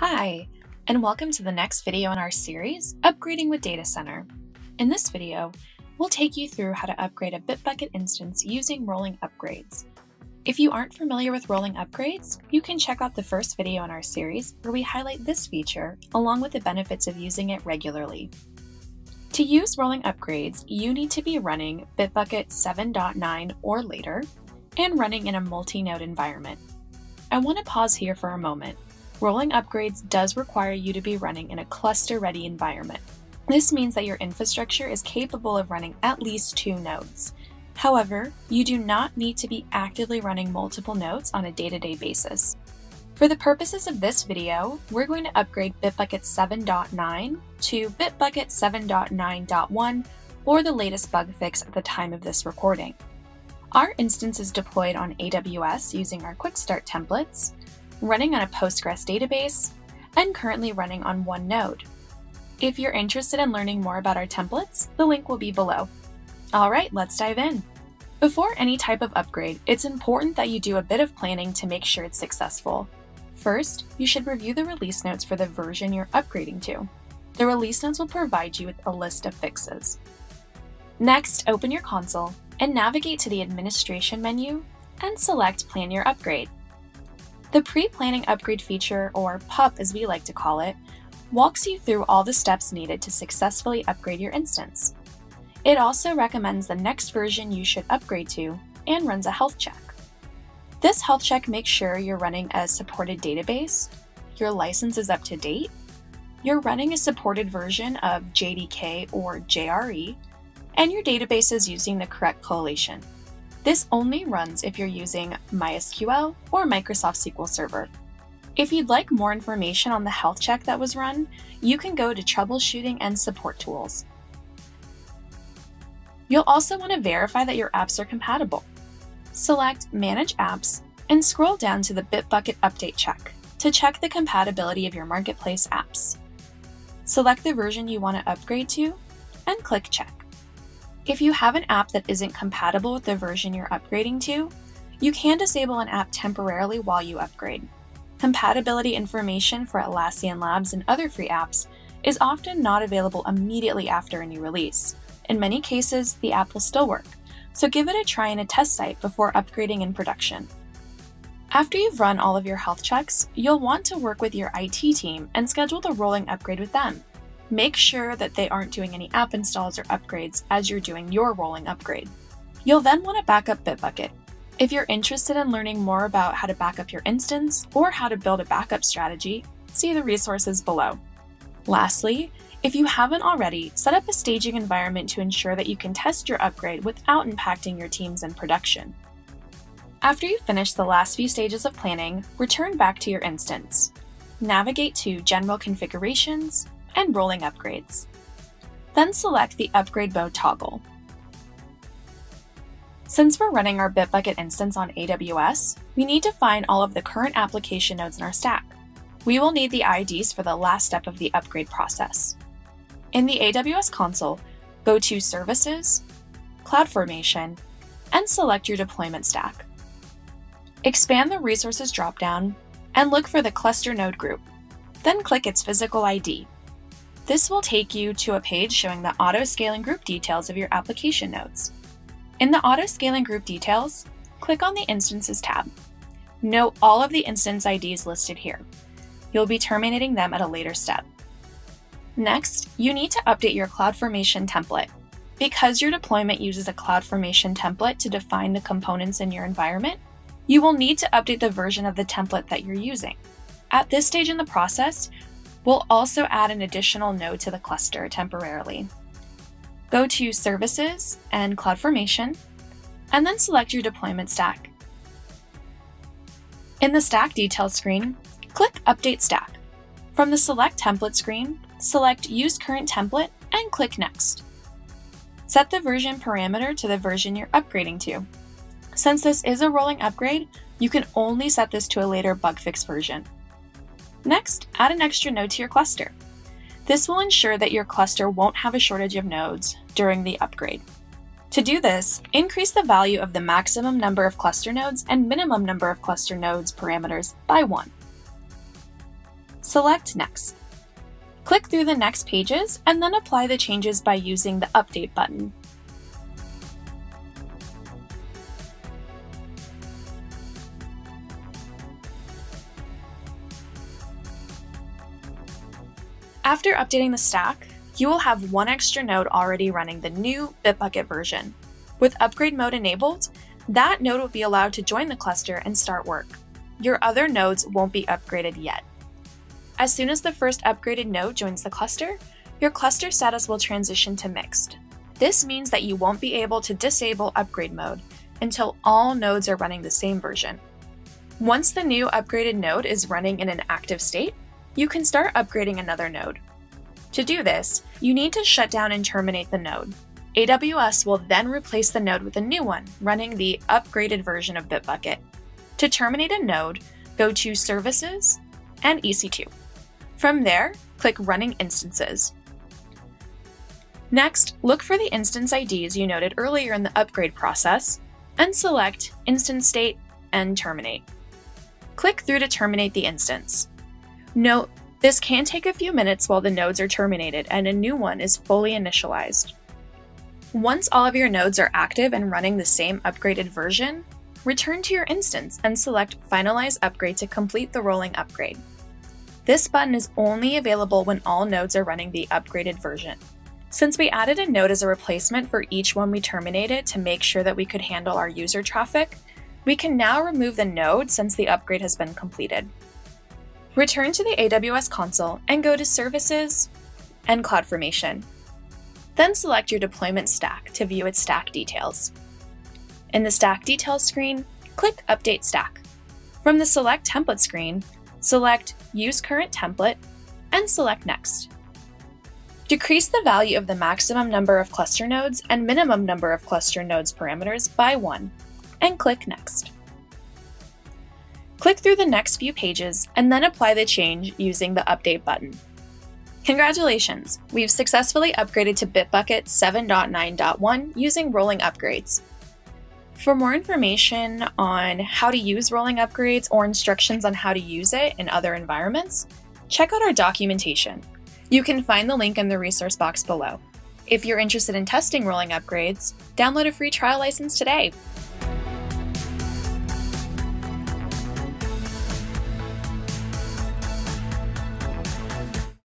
Hi, and welcome to the next video in our series, Upgrading with Data Center. In this video, we'll take you through how to upgrade a Bitbucket instance using rolling upgrades. If you aren't familiar with rolling upgrades, you can check out the first video in our series where we highlight this feature along with the benefits of using it regularly. To use rolling upgrades, you need to be running Bitbucket 7.9 or later and running in a multi-node environment. I want to pause here for a moment. Rolling upgrades does require you to be running in a cluster-ready environment. This means that your infrastructure is capable of running at least 2 nodes. However, you do not need to be actively running multiple nodes on a day-to-day basis. For the purposes of this video, we're going to upgrade Bitbucket 7.9 to Bitbucket 7.9.1 or the latest bug fix at the time of this recording. Our instance is deployed on AWS using our Quick Start templates, running on a Postgres database, and currently running on 1 node. If you're interested in learning more about our templates, the link will be below. All right, let's dive in. Before any type of upgrade, it's important that you do a bit of planning to make sure it's successful. First, you should review the release notes for the version you're upgrading to. The release notes will provide you with a list of fixes. Next, open your console and navigate to the administration menu and select Plan Your Upgrade. The Pre-Planning Upgrade feature, or PUP as we like to call it, walks you through all the steps needed to successfully upgrade your instance. It also recommends the next version you should upgrade to and runs a health check. This health check makes sure you're running a supported database, your license is up to date, you're running a supported version of JDK or JRE, and your database is using the correct collation. This only runs if you're using MySQL or Microsoft SQL Server. If you'd like more information on the health check that was run, you can go to Troubleshooting and Support Tools. You'll also want to verify that your apps are compatible. Select Manage Apps and scroll down to the Bitbucket Update Check to check the compatibility of your marketplace apps. Select the version you want to upgrade to and click Check. If you have an app that isn't compatible with the version you're upgrading to, you can disable an app temporarily while you upgrade. Compatibility information for Atlassian Labs and other free apps is often not available immediately after a new release. In many cases, the app will still work. So give it a try in a test site before upgrading in production. After you've run all of your health checks, you'll want to work with your IT team and schedule the rolling upgrade with them. Make sure that they aren't doing any app installs or upgrades as you're doing your rolling upgrade. You'll then want to back up Bitbucket. If you're interested in learning more about how to back up your instance or how to build a backup strategy, see the resources below. Lastly, if you haven't already, set up a staging environment to ensure that you can test your upgrade without impacting your teams in production. After you finish the last few stages of planning, return back to your instance. Navigate to General Configurations and Rolling Upgrades. Then select the Upgrade Mode toggle. Since we're running our Bitbucket instance on AWS, we need to find all of the current application nodes in our stack. We will need the IDs for the last step of the upgrade process. In the AWS console, go to Services, CloudFormation, and select your deployment stack. Expand the Resources dropdown and look for the cluster node group, then click its physical ID. This will take you to a page showing the auto-scaling group details of your application nodes. In the auto-scaling group details, click on the Instances tab. Note all of the instance IDs listed here. You'll be terminating them at a later step. Next, you need to update your CloudFormation template. Because your deployment uses a CloudFormation template to define the components in your environment, you will need to update the version of the template that you're using. At this stage in the process, we'll also add an additional node to the cluster temporarily. Go to Services and CloudFormation, and then select your deployment stack. In the Stack Details screen, click Update Stack. From the Select Template screen, select Use Current Template and click Next. Set the version parameter to the version you're upgrading to. Since this is a rolling upgrade, you can only set this to a later bug fix version. Next, add an extra node to your cluster. This will ensure that your cluster won't have a shortage of nodes during the upgrade. To do this, increase the value of the maximum number of cluster nodes and minimum number of cluster nodes parameters by 1. Select Next. Click through the next pages and then apply the changes by using the Update button. After updating the stack, you will have one extra node already running the new Bitbucket version. With upgrade mode enabled, that node will be allowed to join the cluster and start work. Your other nodes won't be upgraded yet. As soon as the first upgraded node joins the cluster, your cluster status will transition to mixed. This means that you won't be able to disable upgrade mode until all nodes are running the same version. Once the new upgraded node is running in an active state, you can start upgrading another node. To do this, you need to shut down and terminate the node. AWS will then replace the node with a new one running the upgraded version of Bitbucket. To terminate a node, go to Services and EC2. From there, click Running Instances. Next, look for the instance IDs you noted earlier in the upgrade process and select Instance State and Terminate. Click through to terminate the instance. Note, this can take a few minutes while the nodes are terminated and a new one is fully initialized. Once all of your nodes are active and running the same upgraded version, return to your instance and select Finalize Upgrade to complete the rolling upgrade. This button is only available when all nodes are running the upgraded version. Since we added a node as a replacement for each one we terminated to make sure that we could handle our user traffic, we can now remove the node since the upgrade has been completed. Return to the AWS console and go to Services and CloudFormation. Then select your deployment stack to view its stack details. In the Stack Details screen, click Update Stack. From the Select Template screen, select Use Current Template and select Next. Decrease the value of the maximum number of cluster nodes and minimum number of cluster nodes parameters by 1 and click Next. Click through the next few pages and then apply the change using the Update button. Congratulations! We've successfully upgraded to Bitbucket 7.9.1 using rolling upgrades. For more information on how to use rolling upgrades or instructions on how to use it in other environments, check out our documentation. You can find the link in the resource box below. If you're interested in testing rolling upgrades, download a free trial license today.